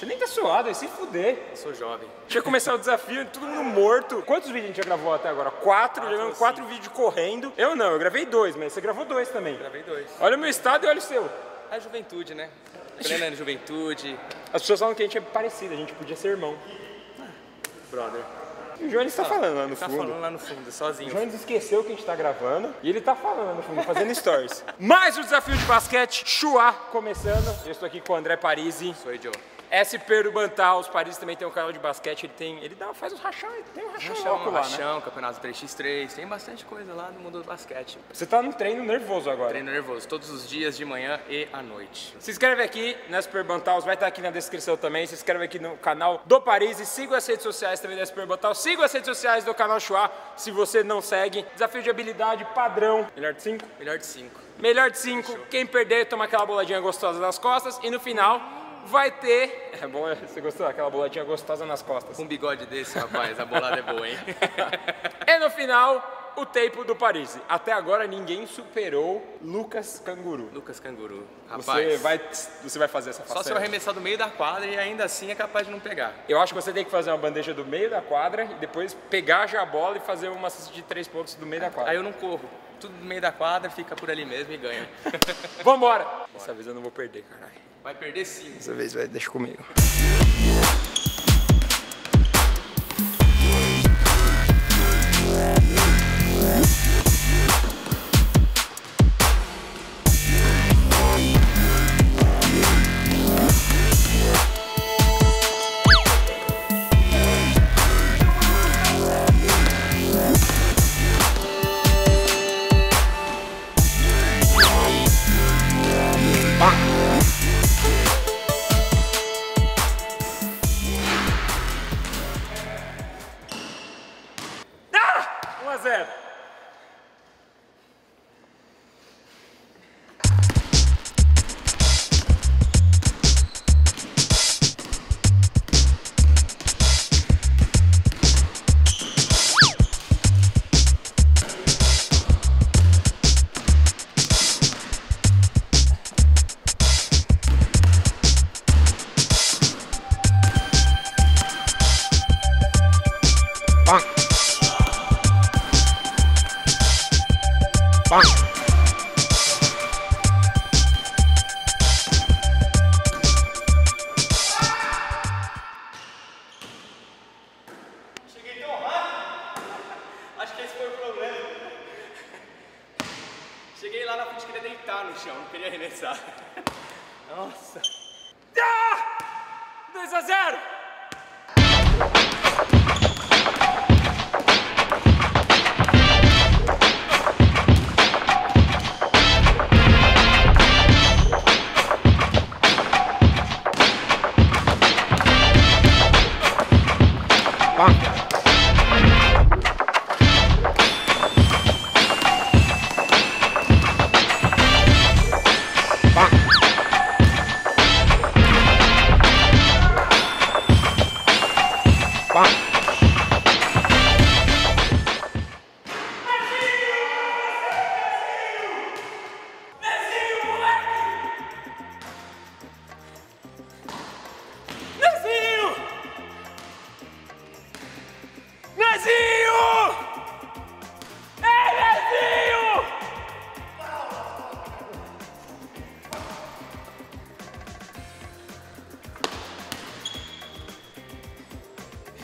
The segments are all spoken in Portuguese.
Você nem tá suado, aí se fuder. Eu sou jovem. Tinha começar o desafio, todo mundo morto. Quantos vídeos a gente já gravou até agora? 4, jogando 4 vídeos correndo. Eu não, eu gravei 2, mas você gravou 2 também. Gravei 2. Olha o meu estado e olha o seu. A juventude, né? Plena juventude. As pessoas falam que a gente é parecido, a gente podia ser irmão. Brother. E o Jones tá falando lá no fundo. Tá falando lá no fundo, sozinho. O Jones esqueceu que a gente tá gravando e ele tá falando lá no fundo, fazendo stories. Mais um desafio de basquete, Chuá, começando. Eu estou aqui com o André Parizi. Sou eu, Joe. SP do Bantaus, Paris também tem um canal de basquete, ele faz os rachão, tem um rachão, rachão lá, né? Campeonato 3x3, tem bastante coisa lá no mundo do basquete. Você tá no treino nervoso agora? Treino nervoso, todos os dias, de manhã e à noite. Se inscreve aqui na SP do Bantaus, vai estar aqui na descrição também, se inscreve aqui no canal do Paris e siga as redes sociais também da SP do Bantaus, siga as redes sociais do Canal Chuá, se você não segue. Desafio de habilidade padrão, melhor de 5? Melhor de 5. Melhor de 5, quem perder toma aquela boladinha gostosa nas costas e no final... vai ter... É bom, você gostou daquela boladinha gostosa nas costas? Um bigode desse, rapaz, a bolada é boa, hein? E no final, o tempo do Parizi. Até agora, ninguém superou Lucas Canguru. Lucas Canguru, rapaz. Você vai fazer essa façanha? Só se eu arremessar do meio da quadra e ainda assim é capaz de não pegar. Eu acho que você tem que fazer uma bandeja do meio da quadra e depois pegar já a bola e fazer uma cesta de 3 pontos do meio da quadra. Aí eu não corro. Tudo no meio da quadra, fica por ali mesmo e ganha. Vambora! Dessa vez eu não vou perder, caralho. Vai perder sim. Dessa vez, vai, deixa comigo. Cheguei lá na frente, queria deitar no chão, não queria arremessar. Nossa. 2-0!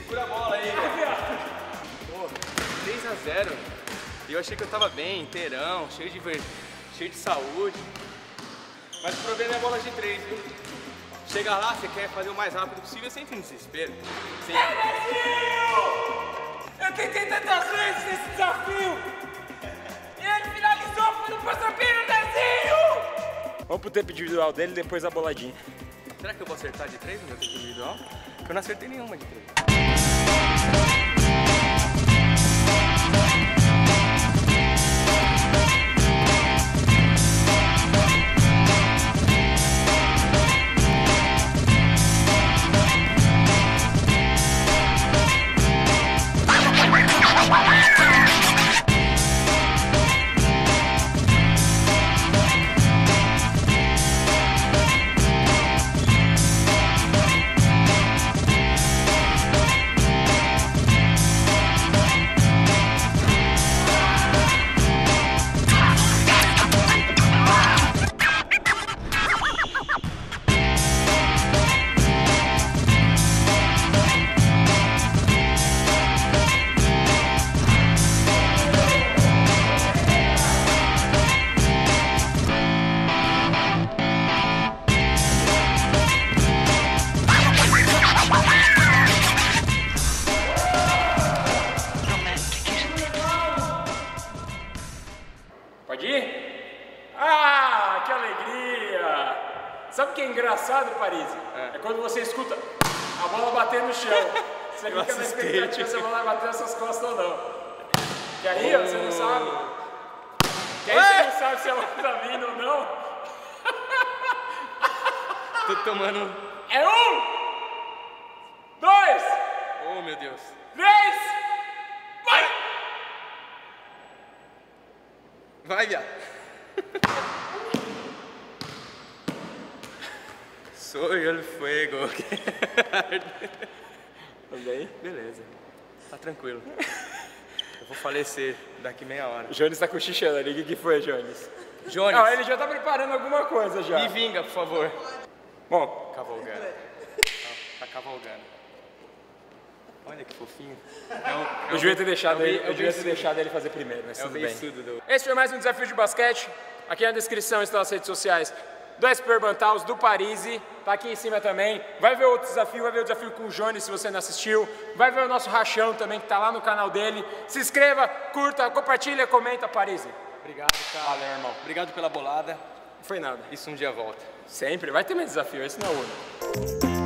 Segura a bola aí, velho. Pô, 3-0. E eu achei que eu tava bem, inteirão, cheio de saúde. Mas o problema é a bola de 3, viu? Chega lá, você quer fazer o mais rápido possível sem entrar no desespero. Sem... Eu tentei tantas vezes nesse desafio! E ele finalizou, foi no posto-pino, Dezinho! Vamos pro tempo individual dele, depois a boladinha. Será que eu vou acertar de 3 no meu tempo individual? Porque eu não acertei nenhuma de 3. engraçado, Parizi, é quando você escuta a bola bater no chão. Você fica na expectativa se a bola bater nas suas costas ou não. Que aí você não sabe. Que aí você não sabe se a bola tá vindo ou não. Tô tomando. É 1, 2. Oh, meu Deus. 3. Vai! Vai, viado. Soy el fuego. Tudo bem? Beleza. Tá tranquilo. Eu vou falecer daqui meia hora. Jones tá cochichando ali. O que foi, Jones? Jones. Não, ele já tá preparando alguma coisa já. Me vinga, por favor. Bom, cavalgando. Tá cavalgando. Olha que fofinho. Eu devia ter deixado ele fazer primeiro, mas tudo bem. Esse foi mais um desafio de basquete. Aqui na descrição estão as redes sociais do SP do Bantaus, do Parizi, tá aqui em cima também. Vai ver outro desafio, vai ver o desafio com o Jones se você não assistiu. Vai ver o nosso rachão também, que tá lá no canal dele. Se inscreva, curta, compartilha, comenta, Parizi. Obrigado, cara. Valeu, irmão. Obrigado pela bolada. Não foi nada. Isso um dia volta. Sempre. Vai ter mais desafio, esse não é o único.